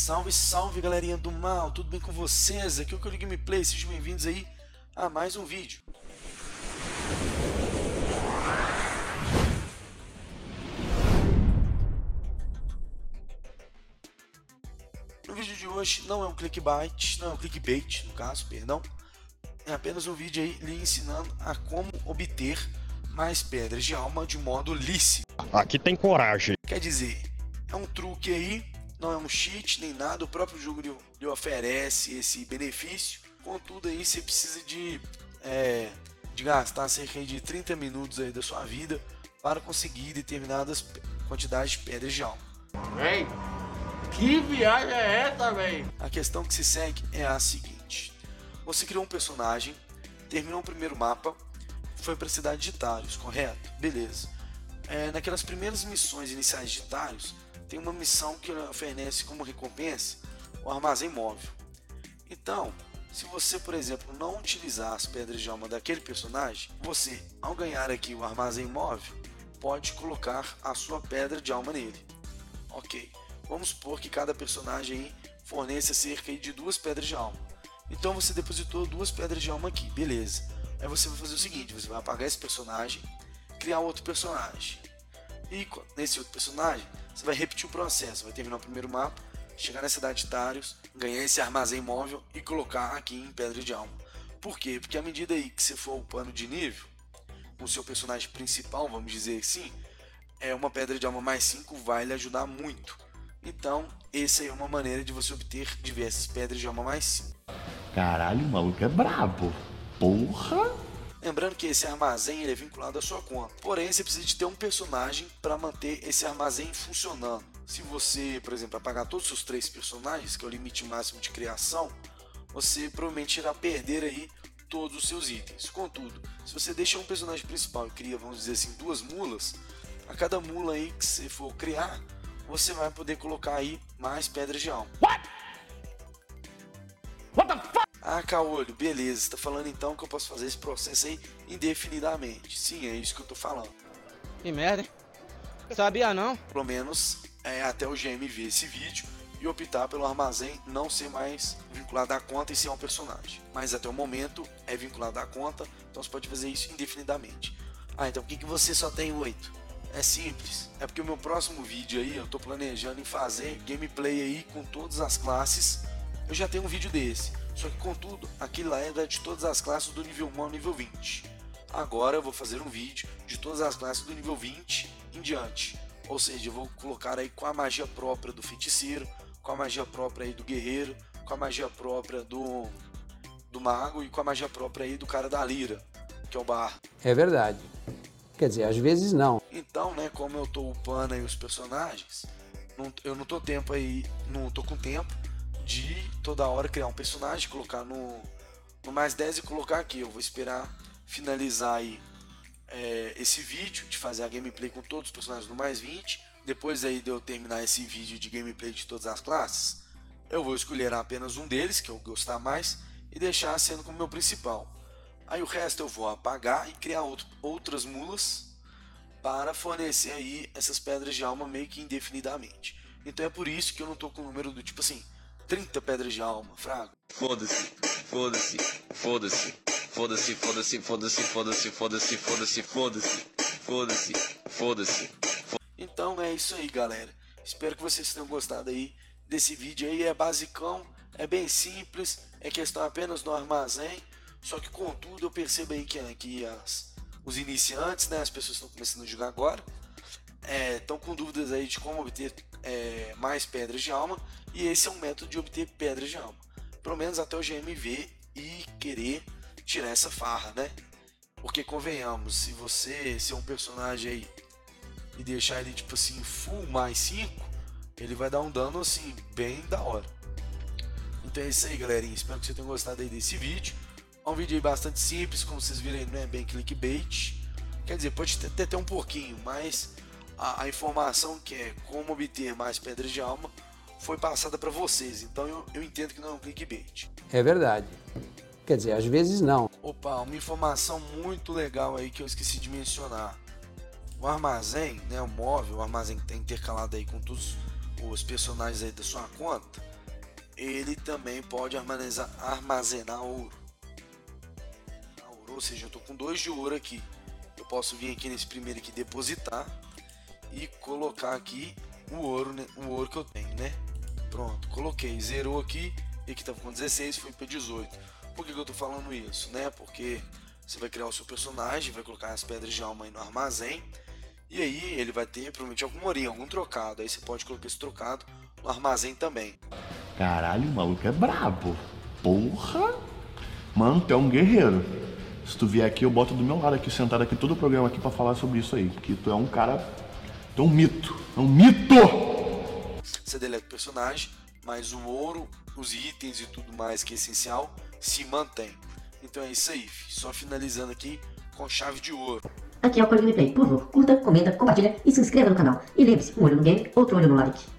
Salve, salve galerinha do mal, tudo bem com vocês? Aqui é o Caolho Gameplay, sejam bem-vindos aí a mais um vídeo. O vídeo de hoje não é um clickbait, não é um clickbait no caso, perdão. É apenas um vídeo aí lhe ensinando a como obter mais pedras de alma de modo lícito. Aqui tem coragem. Quer dizer, é um truque aí, não é um cheat nem nada, o próprio jogo lhe oferece esse benefício. Contudo aí você precisa de gastar cerca de 30 minutos aí da sua vida para conseguir determinadas quantidades de pedras de alma. Véi, que viagem é essa, véi? A questão que se segue é a seguinte: você criou um personagem, terminou o primeiro mapa, foi para a cidade de Tários, correto? Beleza. Naquelas primeiras missões iniciais de Tários, tem uma missão que oferece como recompensa o armazém móvel. Então, se você, por exemplo, não utilizar as pedras de alma daquele personagem, você, ao ganhar aqui o armazém móvel, pode colocar a sua pedra de alma nele. Ok, vamos supor que cada personagem aí forneça cerca de 2 pedras de alma. Então você depositou 2 pedras de alma aqui, beleza. Aí você vai fazer o seguinte: você vai apagar esse personagem, criar outro personagem. E nesse outro personagem, você vai repetir o processo, vai terminar o primeiro mapa, chegar na cidade de Tários, ganhar esse armazém móvel e colocar aqui em pedra de alma. Por quê? Porque à medida aí que você for upando de nível, o seu personagem principal, vamos dizer assim, é uma pedra de alma mais 5 vai lhe ajudar muito. Então, essa é uma maneira de você obter diversas pedras de alma mais 5. Caralho, o maluco é brabo. Porra! Lembrando que esse armazém ele é vinculado à sua conta. Porém, você precisa de ter um personagem para manter esse armazém funcionando. Se você, por exemplo, apagar todos os seus 3 personagens, que é o limite máximo de criação, você provavelmente irá perder aí todos os seus itens. Contudo, se você deixar um personagem principal e cria, vamos dizer assim, 2 mulas, a cada mula aí que você for criar, você vai poder colocar aí mais pedras de alma. What the fuck? Ah, Caolho, beleza, você tá falando então que eu posso fazer esse processo aí indefinidamente. Sim, é isso que eu tô falando. Que merda, hein? Sabia não? Pelo menos até o GM ver esse vídeo e optar pelo armazém não ser mais vinculado à conta e ser um personagem. Mas até o momento é vinculado à conta, então você pode fazer isso indefinidamente. Ah, então por que você só tem 8? É simples, é porque o meu próximo vídeo aí eu tô planejando em fazer gameplay aí com todas as classes. Eu já tenho um vídeo desse, só que contudo, aquele lá é de todas as classes do nível 1 ao nível 20. Agora eu vou fazer um vídeo de todas as classes do nível 20 em diante. Ou seja, eu vou colocar aí com a magia própria do feiticeiro, com a magia própria aí do guerreiro, com a magia própria do mago e com a magia própria aí do cara da lira, que é o Bar. É verdade. Quer dizer, às vezes não. Então, né, como eu tô upando aí os personagens, não tô com tempo de toda hora criar um personagem, colocar no mais 10 e colocar aqui. Eu vou esperar finalizar aí esse vídeo de fazer a gameplay com todos os personagens no mais 20. Depois aí de eu terminar esse vídeo de gameplay de todas as classes, eu vou escolher apenas um deles, que eu gostar mais, e deixar sendo como meu principal. Aí o resto eu vou apagar e criar outras mulas para fornecer aí essas pedras de alma meio que indefinidamente. Então é por isso que eu não tô com o número do tipo assim 30 pedras de alma, fraco. Foda-se, foda-se, foda-se, foda-se, foda-se, foda-se, foda-se, foda-se, foda-se, foda-se, foda-se, foda-se. Então é isso aí, galera. Espero que vocês tenham gostado aí desse vídeo aí. É basicão, é bem simples, é questão apenas do armazém. Só que contudo eu percebo aí que os iniciantes, né, as pessoas que estão começando a jogar agora, estão com dúvidas aí de como obter mais pedras de alma, e esse é um método de obter pedras de alma, pelo menos até o GM ver e querer tirar essa farra, né? Porque convenhamos, se você ser um personagem aí e deixar ele tipo assim full mais 5, ele vai dar um dano assim bem da hora. Então é isso aí, galerinha, espero que vocês tenham gostado aí desse vídeo. É um vídeo aí bastante simples, como vocês viram aí, não é bem clickbait, quer dizer, pode até ter um pouquinho, mas a informação que é como obter mais pedras de alma foi passada para vocês, então eu entendo que não é um clickbait. É verdade, quer dizer, às vezes não. Opa, uma informação muito legal aí que eu esqueci de mencionar: o armazém, né, o móvel, o armazém que está intercalado aí com todos os personagens aí da sua conta, ele também pode armazenar ouro. Ou seja, eu estou com 2 de ouro aqui. Eu posso vir aqui nesse primeiro aqui, depositar e colocar aqui o ouro, né? O ouro que eu tenho, né? Pronto, coloquei, zerou aqui. E aqui estava com 16, foi para 18. Por que eu estou falando isso, né? Porque você vai criar o seu personagem, vai colocar as pedras de alma aí no armazém. E aí ele vai ter, provavelmente, algum ourinho, algum trocado. Aí você pode colocar esse trocado no armazém também. Caralho, o maluco é brabo. Porra! Mano, tu é um guerreiro. Se tu vier aqui, eu boto do meu lado aqui, sentado aqui, todo o programa aqui pra falar sobre isso aí. Porque tu é um cara... Tu é um mito. É um mito! Você deleta o personagem, mas o ouro, os itens e tudo mais que é essencial, se mantém. Então é isso aí, só finalizando aqui com chave de ouro. Aqui é o Caolho Gameplay, por favor, curta, comenta, compartilha e se inscreva no canal. E lembre-se, um olho no game, outro olho no like.